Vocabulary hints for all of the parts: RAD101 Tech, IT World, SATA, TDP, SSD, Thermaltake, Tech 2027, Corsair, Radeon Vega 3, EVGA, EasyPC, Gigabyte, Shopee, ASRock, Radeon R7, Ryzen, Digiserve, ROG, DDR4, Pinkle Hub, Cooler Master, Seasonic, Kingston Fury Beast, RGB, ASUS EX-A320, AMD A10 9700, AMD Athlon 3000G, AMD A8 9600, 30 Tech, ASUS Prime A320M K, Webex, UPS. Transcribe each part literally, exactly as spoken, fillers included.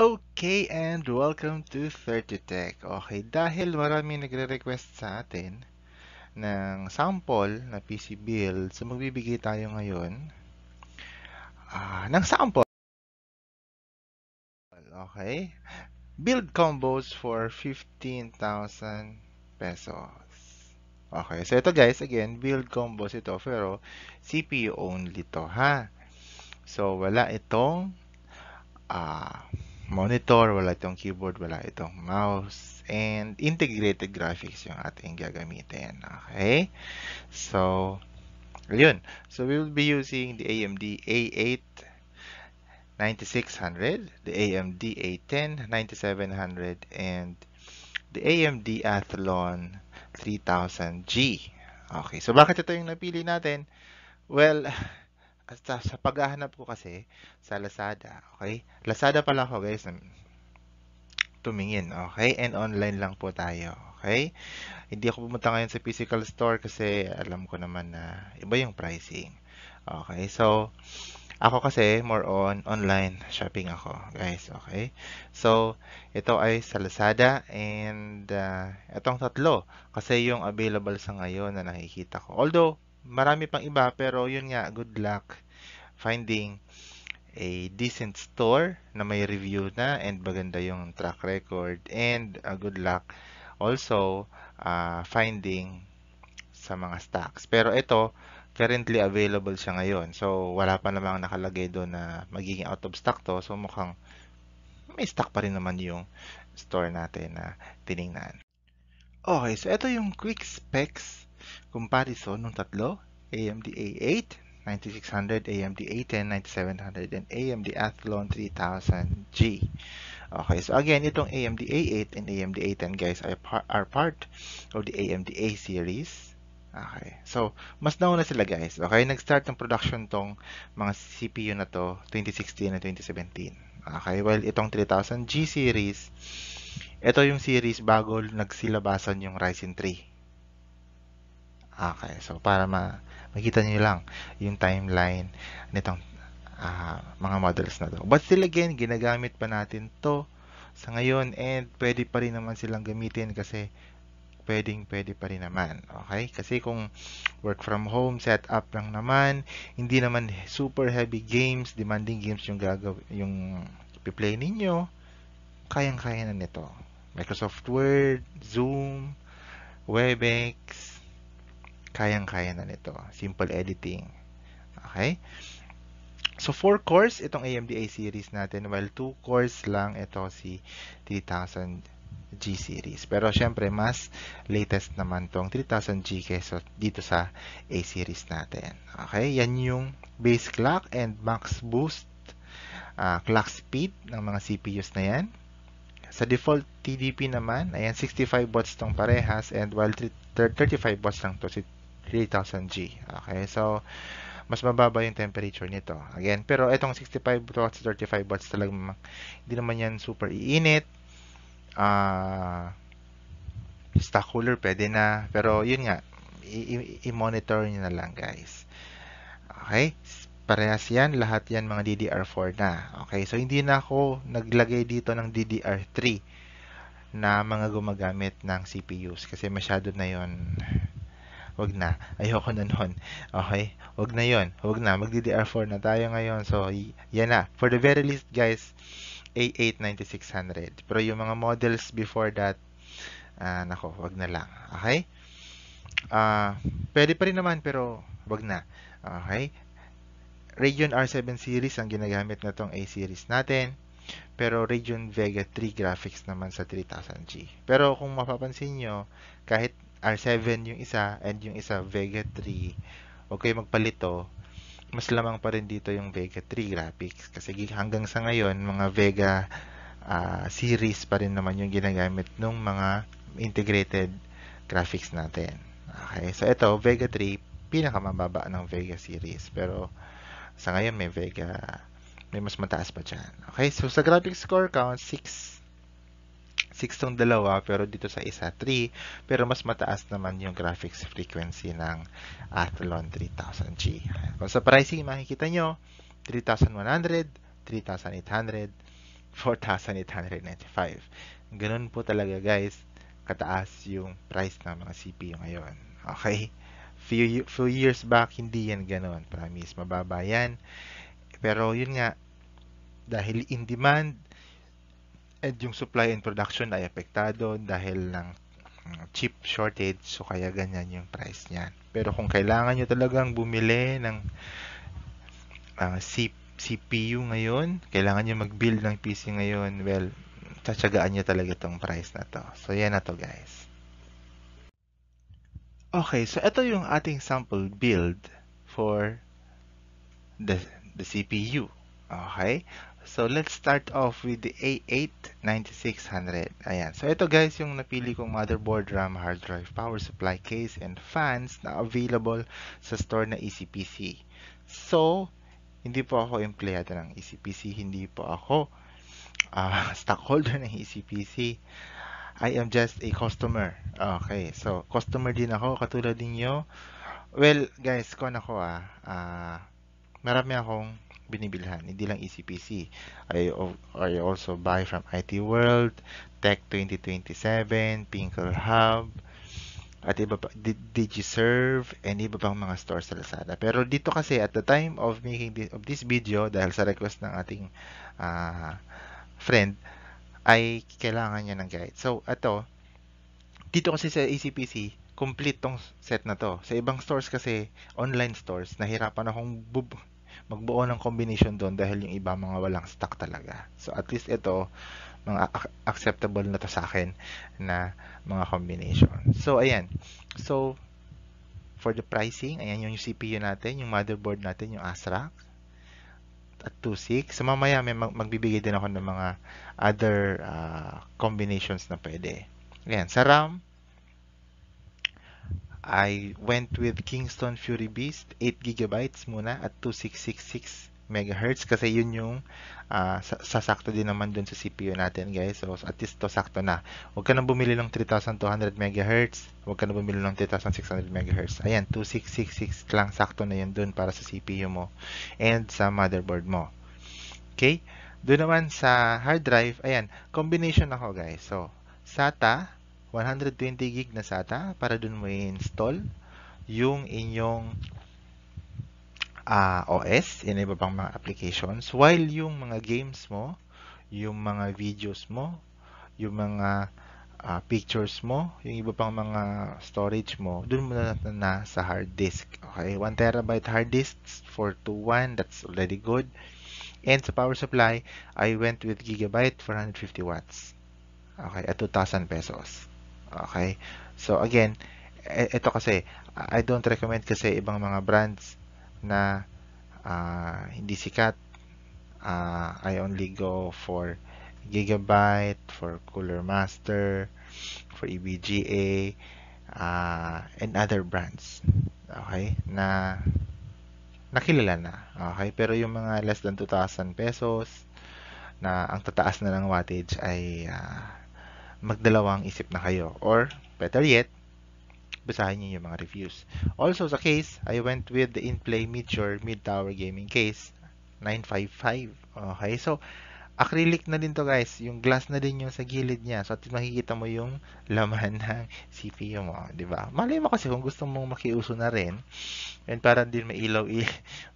Okay, and welcome to thirty tech. Okay, dahil marami nagre-request sa atin ng sample na P C build, so magbibigay tayo ngayon uh, ng sample. Okay, build combos for fifteen thousand pesos. Okay, so ito guys, again, build combos ito, pero C P U only to ha. So wala itong ah uh, monitor, wala itong keyboard, wala itong mouse, and integrated graphics yung ating gagamitin. Okay? So, yun. So, we will be using the A M D A eight ninety-six hundred, the A M D A ten ninety-seven hundred, and the A M D Athlon three thousand G. Okay. So, bakit ito yung napili natin? Well, Sa, sa paghahanap ko kasi sa Lazada, okay? Lazada pala ako, guys. Tumingin, okay? And online lang po tayo, okay? Hindi ako pumunta ngayon sa physical store kasi alam ko naman na iba yung pricing. Okay? So, ako kasi more on online shopping ako, guys, okay? So, ito ay sa Lazada and uh, itong tatlo kasi yung available sa ngayon na nakikita ko. Although, marami pang iba, pero yun nga, good luck finding a decent store na may review na and maganda yung track record, and uh, good luck also uh, finding sa mga stocks. Pero ito, currently available siya ngayon. So, wala pa namang nakalagay doon na magiging out of stock to. So, mukhang may stock pa rin naman yung store natin na tinignan. Okay, so ito yung quick specs comparison ng tatlo, A M D A eight ninety-six hundred, A M D A ten ninety-seven hundred, and A M D Athlon three thousand G. Okay, so again, itong A M D A eight and A M D A ten, guys, are, par are part of the A M D A series. Okay, so, mas nauna sila, guys. Okay, nag-start ng production tong mga C P U na to, twenty sixteen and twenty seventeen. Okay, well, itong three thousand G series, ito yung series bago nagsilabasan yung Ryzen three. Okay, so para ma makita nyo lang yung timeline nitong uh, mga models na to. But still again, ginagamit pa natin to sa ngayon, and pwede pa rin naman silang gamitin kasi pwedeng pwede pa rin naman. Okay? Kasi kung work from home, set up lang naman, hindi naman super heavy games, demanding games yung gagawin, yung i-play ninyo, kayang-kaya na nito. Microsoft Word, Zoom, Webex, kayang-kaya na nito. Simple editing. Okay? So, four cores itong A M D A series natin, while two cores lang ito si three thousand G series. Pero, syempre, mas latest naman tong three thousand G kaysa dito sa A series natin. Okay? Yan yung base clock and max boost uh, clock speed ng mga C P Us na yan. Sa default T D P naman, ayan, sixty-five watts tong parehas, and while thirty-five watts lang to si three thousand G. Okay, so, mas mababa yung temperature nito. Again, pero itong sixty-five watts, thirty-five watts talagang hindi naman yan super iinit. Uh, stock cooler, pwede na. Pero, yun nga, i-monitor nyo na lang, guys. Okay, parehas yan, lahat yan mga D D R four na. Okay, so hindi na ako naglagay dito ng D D R three na mga gumagamit ng C P Us kasi masyado na yon. Wag na. Ayoko na nun. Okay, wag na yon. Wag na. Mag D D R four na tayo ngayon. So, yan na. For the very least, guys, A eight ninety-six hundred. Pero yung mga models before that, uh, nako, wag na lang. Okay? Uh, pwede pa rin naman, pero wag na. Okay? Radeon R seven series ang ginagamit na tong A series natin. Pero Radeon Vega three graphics naman sa three thousand G. Pero kung mapapansin nyo, kahit R seven yung isa and yung isa Vega three, huwag kayo magpalito. Mas lamang pa rin dito yung Vega three graphics. Kasi hanggang sa ngayon, mga Vega uh, series pa rin naman yung ginagamit ng mga integrated graphics natin. Okay, so ito, Vega three, pinakamababa ng Vega series. Pero sa ngayon may Vega, may mas mataas pa dyan. Okay, so sa graphics score count, six tong dalawa, pero dito sa isa, three. Pero mas mataas naman yung graphics frequency ng Athlon three thousand G. Kung sa pricing, makikita nyo, three thousand one hundred, three thousand eight hundred, four thousand eight hundred ninety-five. Ganun po talaga guys, kataas yung price ng mga C P U ngayon. Okay? Few, few years back, hindi yan ganun. Promise, mababa yan. Pero yun nga, dahil in demand, at yung supply and production ay apektado dahil ng chip shortage, so kaya ganyan yung price niyan. Pero kung kailangan nyo talagang bumili ng uh, C P U ngayon, kailangan nyo mag-build ng P C ngayon, well, tsatsagaan nyo talaga itong price na to. So, yan na to guys. Okay, so ito yung ating sample build for the, the C P U. Okay, so let's start off with the A eight ninety-six hundred. Ayan. So ito guys yung napili kong motherboard, RAM, hard drive, power supply, case, and fans na available sa store na E C P C. So, hindi po ako empleyado ng E C P C, hindi po ako uh, stockholder ng E C P C. I am just a customer. Okay, so customer din ako, katulad ninyo. Well, guys, kon ako ah, uh, marami akong binibilhan, hindi lang E C P C. I, I also buy from I T World, Tech twenty twenty-seven, Pinkle Hub, at iba pa, Digiserve, and iba pang mga stores sa Lazada. Pero dito kasi, at the time of making this, of this video, dahil sa request ng ating uh, friend, ay kailangan niya ng guide. So, ato, dito kasi sa E C P C, complete tong set na to. Sa ibang stores kasi, online stores, nahirapan akong bub magbuo ng combination doon dahil yung iba mga walang stock talaga. So at least ito, mga acceptable na to sa akin na mga combination. So ayan. So for the pricing, ayan yung C P U natin, yung motherboard natin, yung ASRock at two six. So mamaya may magbibigay din ako ng mga other uh, combinations na pwede. Ayan, sa RAM, I went with Kingston Fury Beast, eight gigabyte muna at two thousand six hundred sixty-six megahertz kasi yun yung uh, sasakto din naman dun sa C P U natin guys. So at least to sakto na. Huwag ka nang bumili ng three thousand two hundred megahertz, huwag ka nang bumili ng three thousand six hundred megahertz. Ayan, two thousand six hundred sixty-six lang, sakto na yun dun para sa C P U mo and sa motherboard mo. Okay? Doon naman sa hard drive, ayan, combination ako guys. So SATA, one hundred twenty gig na SATA para dun mo i-install yung inyong uh, O S and iba pang mga applications, while yung mga games mo, yung mga videos mo, yung mga uh, pictures mo, yung iba pang mga storage mo, dun mo na, na, na sa hard disk. Okay, one terabyte hard disk, four two one, that's already good. And sa power supply, I went with Gigabyte, four hundred fifty watts. Okay, at two thousand pesos. Okay. So again, ito kasi I don't recommend kasi ibang mga brands na uh, hindi sikat. Uh, I only go for Gigabyte, for Cooler Master, for E V G A, uh, and other brands. Okay, na nakilala na. Okay, pero yung mga less than two thousand pesos na ang tataas na ng wattage ay uh, magdalawang isip na kayo, or better yet, basahin niyo yung mga reviews. Also sa case, I went with the Inplay Major mid-tower gaming case, nine five five. Okay, so acrylic na din to guys, yung glass na din yung sa gilid niya, so at makikita mo yung laman ng C P U mo, di ba? Malay mo kasi kung gusto mong makiuso na rin, and para din may ilaw,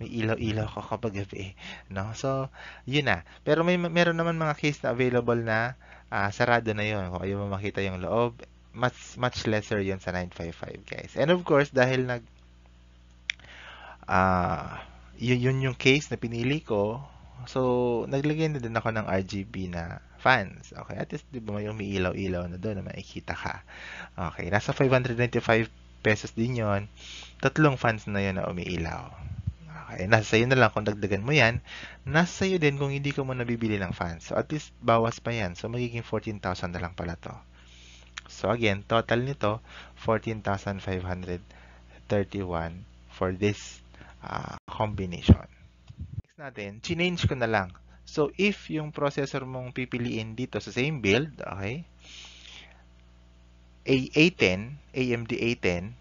may ilaw-ilaw ka kapag gabi, no? So yun na. Pero may meron naman mga case na available na Uh, sarado na yun. Kung ayaw mo makita yung loob, much, much lesser yun sa nine five five guys. And of course, dahil nag uh, yun, yun yung case na pinili ko, so naglagay na din ako ng R G B na fans. Okay, at least diba may umiilaw-ilaw na doon na makikita ka. Okay, nasa five hundred ninety-five pesos din yun. Tatlong fans na yun na umiilaw. Okay, nasa sa'yo na lang kung dagdagan mo yan. Nasa sa'yo din kung hindi ka mo nabibili ng fans. So at least bawas pa yan. So magiging fourteen thousand na lang pala to. So again, total nito fourteen thousand five hundred thirty-one for this uh, combination. Next natin, change ko na lang. So if yung processor mong pipiliin dito sa same build, okay? A A ten, A M D A ten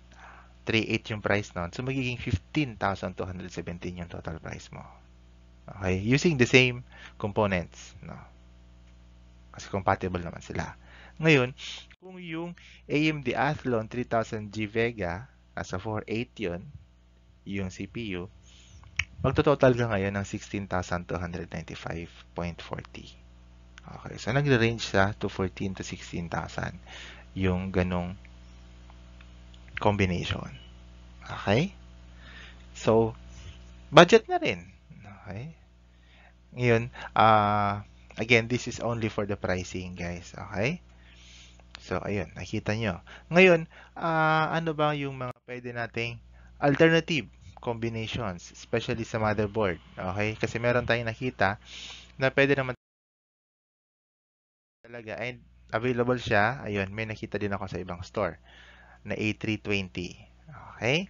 thirty-eight yung price nun. So, magiging fifteen thousand two hundred seventeen yung total price mo. Okay? Using the same components. No? Kasi compatible naman sila. Ngayon, kung yung A M D Athlon three thousand G Vega, nasa four eight yun, yung C P U, magtototal ka ngayon ng sixteen thousand two hundred ninety-five point four zero. Okay, so nagre-range sa to fourteen to sixteen thousand yung ganong combination. Okay? So, budget na rin. Okay? Ngayon, uh, again, this is only for the pricing, guys. Okay? So, ayun, nakita nyo. Ngayon, uh, ano ba yung mga pwede nating alternative combinations, especially sa motherboard? Okay? Kasi meron tayong nakita na pwede naman talaga, and available siya. Ayun, may nakita din ako sa ibang store na A three twenty. Okay?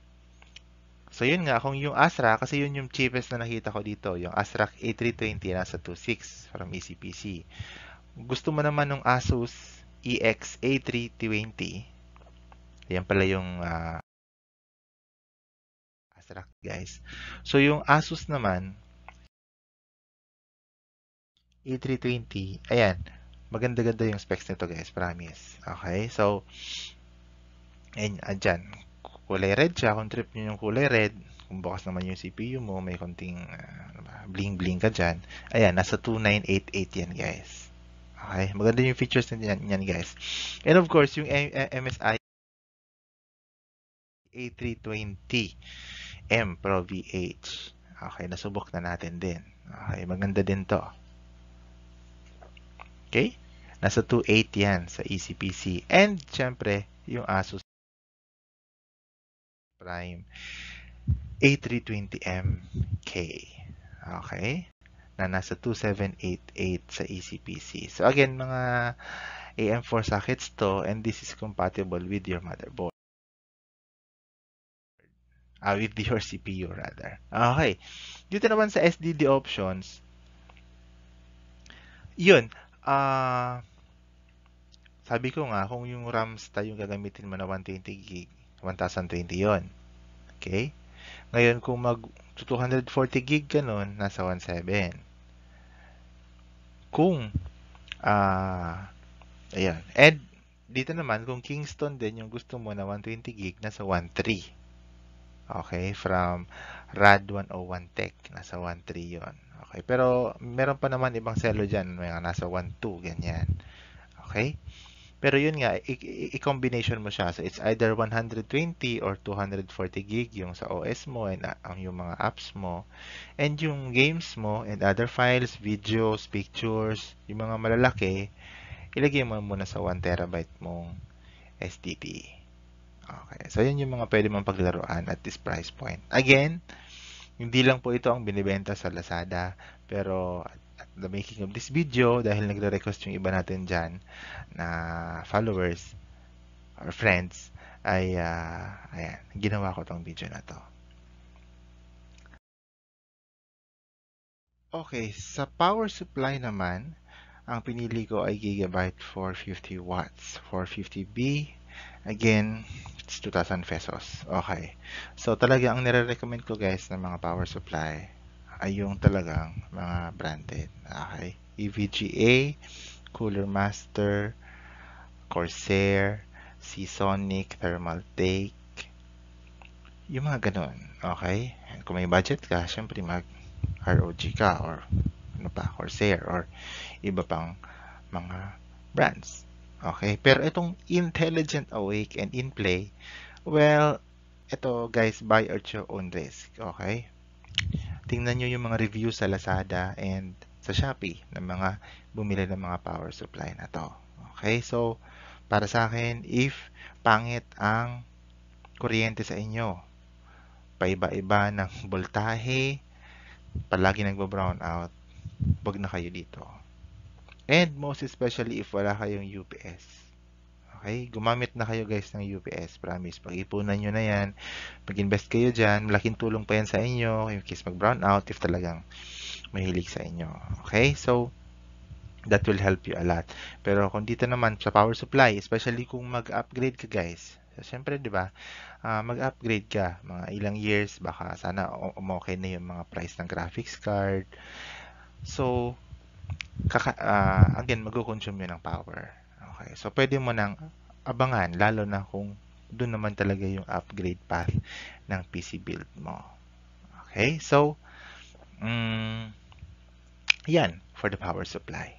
So, yun nga, kung yung ASRock, kasi yun yung cheapest na nakita ko dito, yung ASRock A three twenty nasa two six from EasyPC. Gusto mo naman ng ASUS E X A three twenty. Ayan pala yung uh, ASRock, guys. So, yung ASUS naman, A three twenty. Ayan. Maganda-ganda yung specs nito, guys. Promise. Okay? So, ayan, dyan. Kulay red siya. Kung trip nyo yung kulay red, kung bukas naman yung C P U mo, may konting bling-bling uh, ka dyan. Ayan. Nasa two nine eight eight yan, guys. Okay, maganda yung features niyan, guys. And of course, yung M S I A three twenty M-Pro-V H. Okay, nasubok na natin din. Okay, maganda din to. Okay? Nasa two eight yan sa E C P C. And, syempre, yung ASUS Prime A three twenty M K. Okay? Na nasa two seven eight eight sa E C P C. So again, mga A M four sockets to, and this is compatible with your motherboard. Ah, with your C P U rather. Okay. Dito naman sa S D D options, yun, ah, uh, sabi ko nga, kung yung RAM tayo gagamitin mo na one twenty gig, one thousand twenty yun. Okay? Ngayon, kung mag two forty gig ka nun, nasa one seven. Kung uh, ayan, and dito naman kung Kingston din yung gusto mo na one twenty gig, nasa one three. Okay, from rad one oh one Tech, nasa one three yon. Okay, pero meron pa naman ibang celo diyan, may nasa one two ganyan. Okay? Pero yun nga, i-combination mo siya. So, it's either one twenty or two forty gig yung sa O S mo and ang yung mga apps mo. And yung games mo and other files, videos, pictures, yung mga malalaki, ilagay mo muna sa one terabyte mong S S D. Okay. So, yun yung mga pwede mong paglaruan at this price point. Again, hindi lang po ito ang binibenta sa Lazada, pero at the making of this video, dahil nagre-request yung iba natin dyan na followers or friends, ay uh, ayan, ginawa ko tong video na to. Okay, sa power supply naman, ang pinili ko ay Gigabyte four fifty watts, four fifty B, again, it's two thousand pesos. Okay, so talaga ang nire-recommend ko, guys, ng mga power supply ay yung talagang mga branded. Okay. E V G A, Cooler Master, Corsair, Seasonic, Thermaltake, yung mga ganun. Okay? And kung may budget ka, syempre mag R O G ka or ano pa, Corsair or iba pang mga brands. Okay? Pero itong Intelligent Awake and Inplay, well, ito, guys, buy at your own risk. Okay? Tingnan nyo yung mga review sa Lazada and sa Shopee ng mga bumili ng mga power supply na to. Okay, so para sa akin, if pangit ang kuryente sa inyo, paiba-iba ng voltahe, palagi nagbo-brown out, wag na kayo dito. And most especially if wala kayong U P S. Okay, gumamit na kayo, guys, ng U P S. Promise, pag-ipunan nyo na yan, mag-invest kayo dyan, malaking tulong pa yan sa inyo in case mag-brown out if talagang mahilig sa inyo. Okay, so that will help you a lot. Pero kung dito naman sa power supply, especially kung mag-upgrade ka, guys, so, syempre, di ba, uh, mag-upgrade ka mga ilang years, baka sana um okay na yung mga price ng graphics card. So, kaka, uh, again, mag-consume yun ng power. Okay, so pwede mo nang abangan, lalo na kung doon naman talaga yung upgrade path ng P C build mo. Okay, so, um, yan, for the power supply.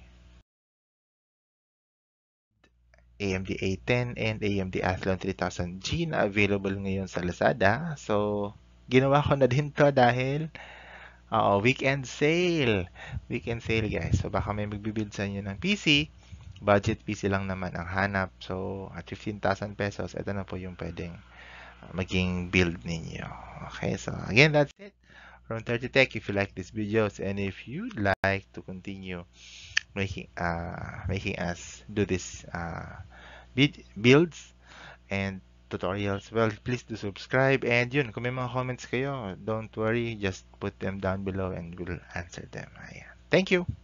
A M D A ten and A M D Athlon three thousand G na available ngayon sa Lazada. So, ginawa ko na din to dahil uh, weekend sale. Weekend sale, guys. So, baka may magbibuild sa inyo ng P C. Budget P C lang naman ang hanap. So, at fifteen thousand pesos, ito na po yung pwedeng maging build ninyo. Okay, so again, that's it from thirty tech. If you like these videos and if you'd like to continue making uh making us do this uh builds and tutorials, well, please do subscribe. And yun, kung may mga comments kayo, don't worry, just put them down below and we'll answer them. Ayan. Thank you.